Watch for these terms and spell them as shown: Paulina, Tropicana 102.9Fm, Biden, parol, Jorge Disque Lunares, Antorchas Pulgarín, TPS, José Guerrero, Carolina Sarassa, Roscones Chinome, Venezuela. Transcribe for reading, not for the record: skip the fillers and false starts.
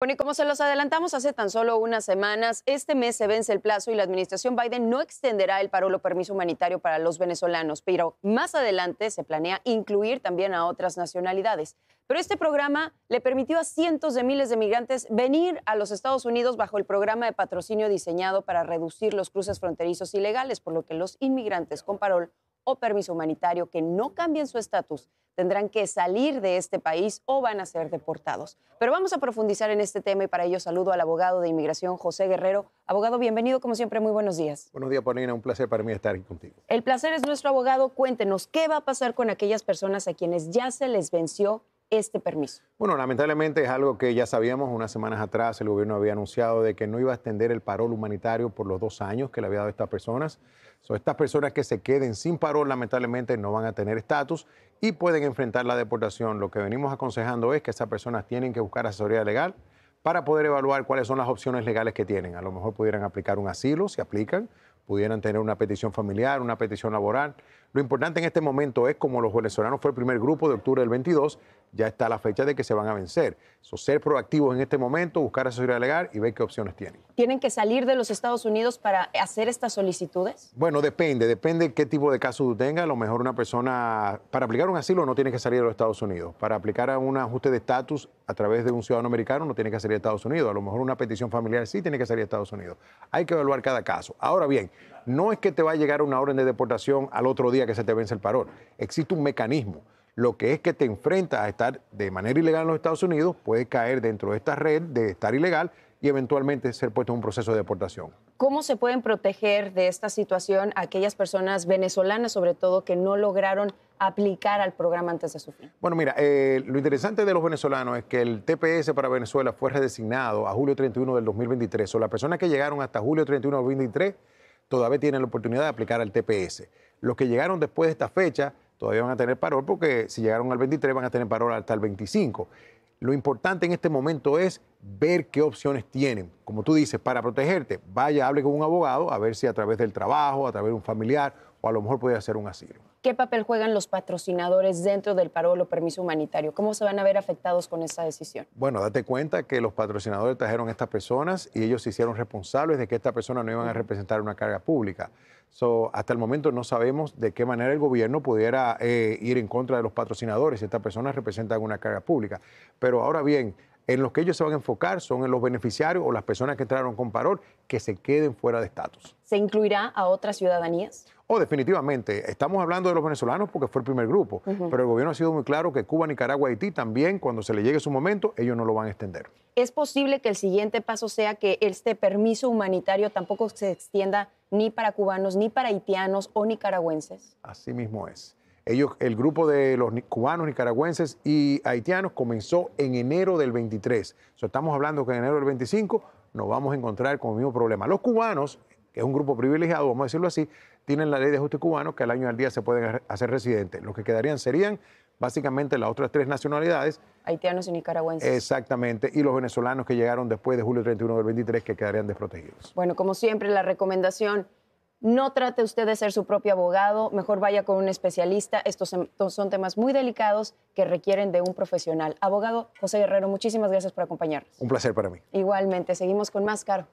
Bueno, y como se los adelantamos hace tan solo unas semanas, este mes se vence el plazo y la administración Biden no extenderá el parol o permiso humanitario para los venezolanos, pero más adelante se planea incluir también a otras nacionalidades. Pero este programa le permitió a cientos de miles de migrantes venir a los Estados Unidos bajo el programa de patrocinio diseñado para reducir los cruces fronterizos ilegales, por lo que los inmigrantes con parol o permiso humanitario que no cambien su estatus tendrán que salir de este país o van a ser deportados. Pero vamos a profundizar en este tema y para ello saludo al abogado de inmigración, José Guerrero. Abogado, bienvenido, como siempre, muy buenos días. Buenos días, Paulina, un placer para mí estar aquí contigo. El placer es nuestro, abogado. Cuéntenos, ¿qué va a pasar con aquellas personas a quienes ya se les venció este permiso? Bueno, lamentablemente es algo que ya sabíamos. Unas semanas atrás el gobierno había anunciado de que no iba a extender el parol humanitario por los 2 años que le había dado a estas personas. Estas personas que se queden sin parol, lamentablemente, no van a tener estatus y pueden enfrentar la deportación. Lo que venimos aconsejando es que esas personas tienen que buscar asesoría legal para poder evaluar cuáles son las opciones legales que tienen. A lo mejor pudieran aplicar un asilo, si aplican, pudieran tener una petición familiar, una petición laboral. Lo importante en este momento es, como los venezolanos fue el primer grupo de octubre del 22, ya está la fecha de que se van a vencer. So, ser proactivos en este momento, buscar asesoría legal y ver qué opciones tienen. ¿Tienen que salir de los Estados Unidos para hacer estas solicitudes? Bueno, depende qué tipo de caso tú tengas. A lo mejor una persona, para aplicar un asilo no tiene que salir de los Estados Unidos. Para aplicar a un ajuste de estatus a través de un ciudadano americano no tiene que salir de Estados Unidos. A lo mejor una petición familiar sí tiene que salir de Estados Unidos. Hay que evaluar cada caso. Ahora bien, no es que te va a llegar una orden de deportación al otro día que se te vence el parol. Existe un mecanismo. Lo que es que te enfrentas a estar de manera ilegal en los Estados Unidos, puedes caer dentro de esta red de estar ilegal y eventualmente ser puesto en un proceso de deportación. ¿Cómo se pueden proteger de esta situación a aquellas personas venezolanas, sobre todo, que no lograron aplicar al programa antes de su fin? Bueno, mira, lo interesante de los venezolanos es que el TPS para Venezuela fue redesignado a julio 31 del 2023. O las personas que llegaron hasta julio 31 del 2023 todavía tienen la oportunidad de aplicar al TPS. Los que llegaron después de esta fecha todavía van a tener parol, porque si llegaron al 23 van a tener parol hasta el 25. Lo importante en este momento es ver qué opciones tienen. Como tú dices, para protegerte, vaya, hable con un abogado a ver si a través del trabajo, a través de un familiar o a lo mejor puede hacer un asilo. ¿Qué papel juegan los patrocinadores dentro del parol o permiso humanitario? ¿Cómo se van a ver afectados con esta decisión? Bueno, date cuenta que los patrocinadores trajeron a estas personas y ellos se hicieron responsables de que estas personas no iban a representar una carga pública. Hasta el momento no sabemos de qué manera el gobierno pudiera ir en contra de los patrocinadores si estas personas representan una carga pública. Pero ahora bien, en los que ellos se van a enfocar son en los beneficiarios o las personas que entraron con parol que se queden fuera de estatus. ¿Se incluirá a otras ciudadanías? Oh, definitivamente. Estamos hablando de los venezolanos porque fue el primer grupo, pero el gobierno ha sido muy claro que Cuba, Nicaragua, Haití también, cuando se le llegue su momento, ellos no lo van a extender. ¿Es posible que el siguiente paso sea que este permiso humanitario tampoco se extienda ni para cubanos, ni para haitianos o nicaragüenses? Así mismo es. El grupo de los cubanos, nicaragüenses y haitianos comenzó en enero del 23. Estamos hablando que en enero del 25 nos vamos a encontrar con el mismo problema. Los cubanos, que es un grupo privilegiado, vamos a decirlo así, tienen la ley de ajuste cubano que al año al día se pueden hacer residentes. Los que quedarían serían básicamente las otras 3 nacionalidades. Haitianos y nicaragüenses. Exactamente. Y los venezolanos que llegaron después de julio 31 del 23 que quedarían desprotegidos. Bueno, como siempre, la recomendación: no trate usted de ser su propio abogado, mejor vaya con un especialista. Estos son temas muy delicados que requieren de un profesional. Abogado José Guerrero, muchísimas gracias por acompañarnos. Un placer para mí. Igualmente, seguimos con más, Caro.